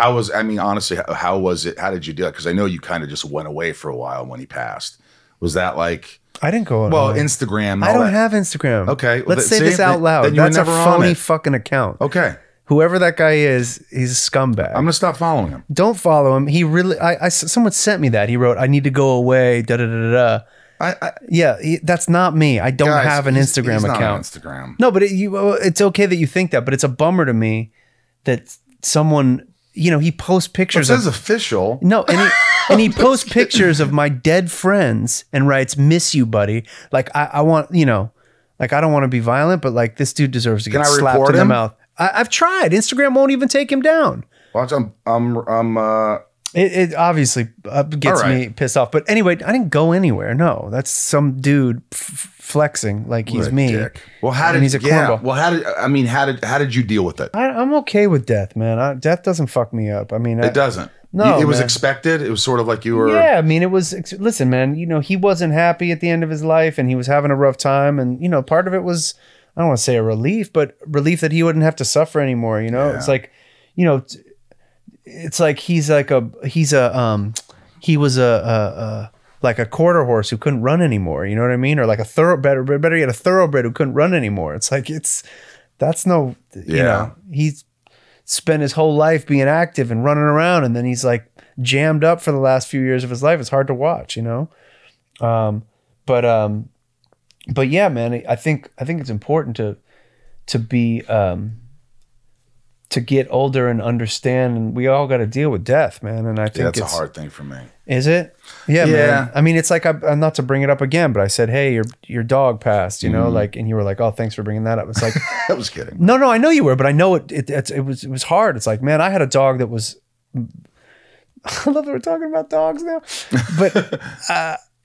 How was, I mean, honestly, how was it? How did you do it? Because I know you kind of just went away for a while when he passed. Was that like? I didn't go on. Well, Instagram. I don't have Instagram. Okay. Let's say this out loud. That's a phony fucking account. Okay. Whoever that guy is, he's a scumbag. I'm going to stop following him. Don't follow him. He really, someone sent me that. He wrote, I need to go away, da da da da. That's not me. I don't have an Instagram account. Instagram. No, but it's okay that you think that, but it's a bummer to me that someone, you know, he posts pictures. Well, it says official. No, and he posts pictures of my dead friends and writes, miss you, buddy. Like, I want, you know, like, I don't want to be violent, but like, this dude deserves to get slapped in the mouth. I've tried. Instagram won't even take him down. Watch, It obviously gets me pissed off. But anyway, I didn't go anywhere. No, that's some dude flexing like he's me. Dick. Well, how did cornball. Well, how did you deal with it? I'm okay with death, man. Death doesn't fuck me up. I mean, it doesn't. No, it was expected. It was sort of like you were. Yeah, I mean, it was. Listen, man. You know, he wasn't happy at the end of his life, and he was having a rough time. And you know, part of it was, I don't want to say a relief, but relief that he wouldn't have to suffer anymore. You know, it's like, you know. It's like he was like a quarter horse who couldn't run anymore. You know what I mean? Or like a thoroughbred, or better yet, a thoroughbred who couldn't run anymore. It's like you know, he's spent his whole life being active and running around, and then he's like jammed up for the last few years of his life. It's hard to watch, you know. But yeah, man, I think it's important to be. To get older and understand, and we all got to deal with death, man. And I think that's a hard thing for me. Is it? Yeah, yeah, man. I mean, it's like, not to bring it up again, but I said, hey, your dog passed, you know, like, and you were like, oh, thanks for bringing that up. It's like, I was kidding. No, I know you were, but I know it was hard. It's like, man, I had a dog that was, I love that we're talking about dogs now, but,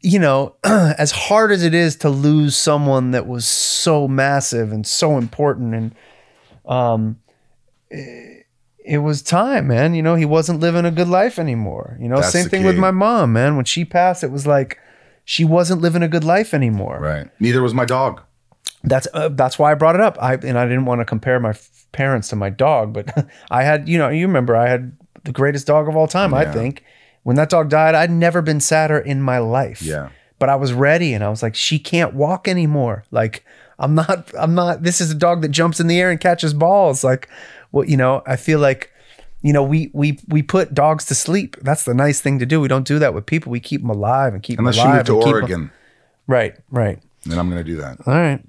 you know, as hard as it is to lose someone that was so massive and so important, and, it was time, man. You know, he wasn't living a good life anymore. You know, same thing with my mom, man. When she passed, it was like she wasn't living a good life anymore. Right. Neither was my dog. That's why I brought it up. And I didn't want to compare my parents to my dog, but I had, you know, you remember I had the greatest dog of all time. Yeah. I think when that dog died, I'd never been sadder in my life. Yeah. But I was ready, and I was like, she can't walk anymore. Like, I'm not, this is a dog that jumps in the air and catches balls. Like, well, you know, I feel like, you know, we put dogs to sleep. That's the nice thing to do. We don't do that with people. We keep them alive and keep them alive. Unless you move to Oregon. Right, right. Then I'm going to do that. All right.